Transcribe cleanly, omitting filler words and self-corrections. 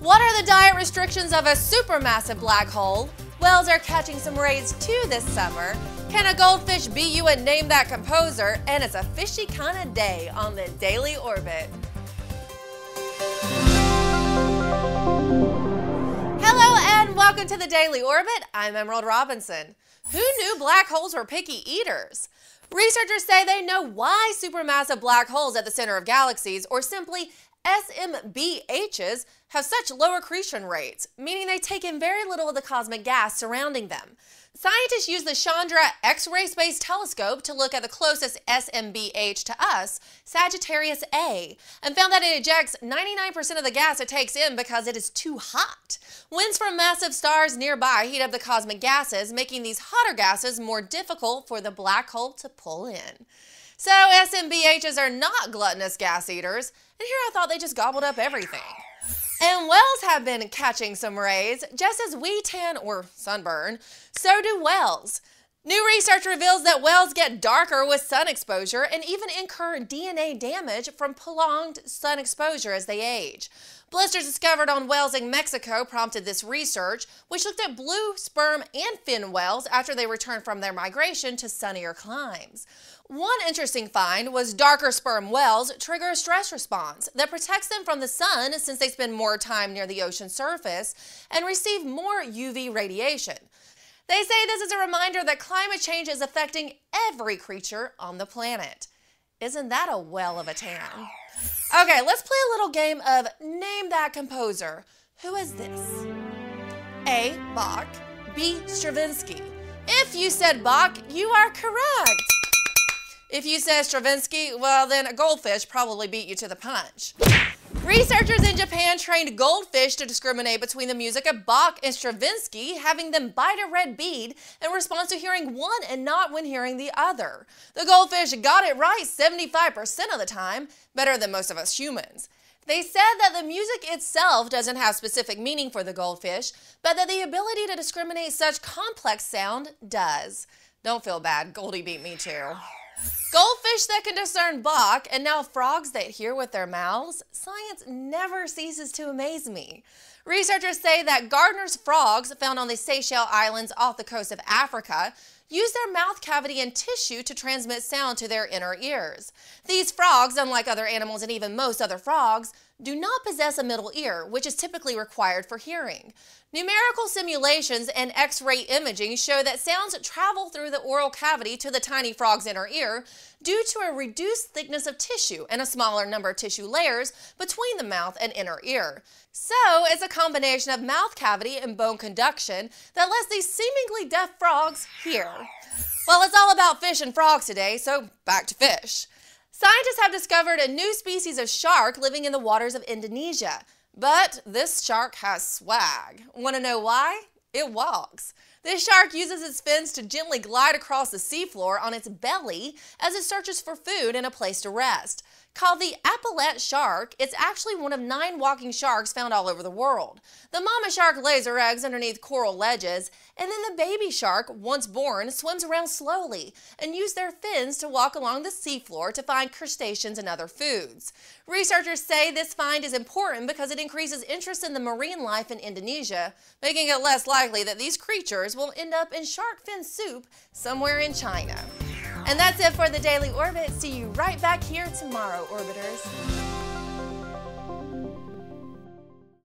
What are the diet restrictions of a supermassive black hole? Whales are catching some rays too this summer. Can a goldfish be you and name that composer? And it's a fishy kind of day on the Daily Orbit. Hello and welcome to the Daily Orbit. I'm Emerald Robinson. Who knew black holes were picky eaters? Researchers say they know why supermassive black holes at the center of galaxies, or simply SMBHs, have such low accretion rates, meaning they take in very little of the cosmic gas surrounding them. Scientists use the Chandra X-ray Space Telescope to look at the closest SMBH to us, Sagittarius A, and found that it ejects 99% of the gas it takes in because it is too hot. Winds from massive stars nearby heat up the cosmic gases, making these hotter gases more difficult for the black hole to pull in. So SMBHs are not gluttonous gas eaters, and here I thought they just gobbled up everything. And whales have been catching some rays, just as we tan or sunburn, so do whales. New research reveals that whales get darker with sun exposure and even incur DNA damage from prolonged sun exposure as they age. Blisters discovered on whales in Mexico prompted this research, which looked at blue sperm and fin whales after they returned from their migration to sunnier climes. One interesting find was darker sperm whales trigger a stress response that protects them from the sun since they spend more time near the ocean surface and receive more UV radiation. They say this is a reminder that climate change is affecting every creature on the planet. Isn't that a whale of a tan? Okay, let's play a little game of name that composer. Who is this? A. Bach. B. Stravinsky. If you said Bach, you are correct. If you said Stravinsky, well then a goldfish probably beat you to the punch. Researchers in Japan trained goldfish to discriminate between the music of Bach and Stravinsky, having them bite a red bead in response to hearing one and not when hearing the other. The goldfish got it right 75% of the time, better than most of us humans. They said that the music itself doesn't have specific meaning for the goldfish, but that the ability to discriminate such complex sound does. Don't feel bad, Goldie beat me too. Goldfish that can discern Bach, and now frogs that hear with their mouths? Science never ceases to amaze me. Researchers say that Gardner's frogs, found on the Seychelles Islands off the coast of Africa, use their mouth cavity and tissue to transmit sound to their inner ears. These frogs, unlike other animals and even most other frogs, do not possess a middle ear, which is typically required for hearing. Numerical simulations and X-ray imaging show that sounds travel through the oral cavity to the tiny frog's inner ear due to a reduced thickness of tissue and a smaller number of tissue layers between the mouth and inner ear. So it's a combination of mouth cavity and bone conduction that lets these seemingly deaf frogs hear. Well, it's all about fish and frogs today, so back to fish. Scientists have discovered a new species of shark living in the waters of Indonesia. But this shark has swag. Want to know why? It walks. This shark uses its fins to gently glide across the seafloor on its belly as it searches for food and a place to rest. Called the Epaulette shark, it's actually one of 9 walking sharks found all over the world. The mama shark lays her eggs underneath coral ledges, and then the baby shark, once born, swims around slowly and uses their fins to walk along the seafloor to find crustaceans and other foods. Researchers say this find is important because it increases interest in the marine life in Indonesia, making it less likely that these creatures will end up in shark fin soup somewhere in China. And that's it for the Daily Orbit. See you right back here tomorrow, Orbiters.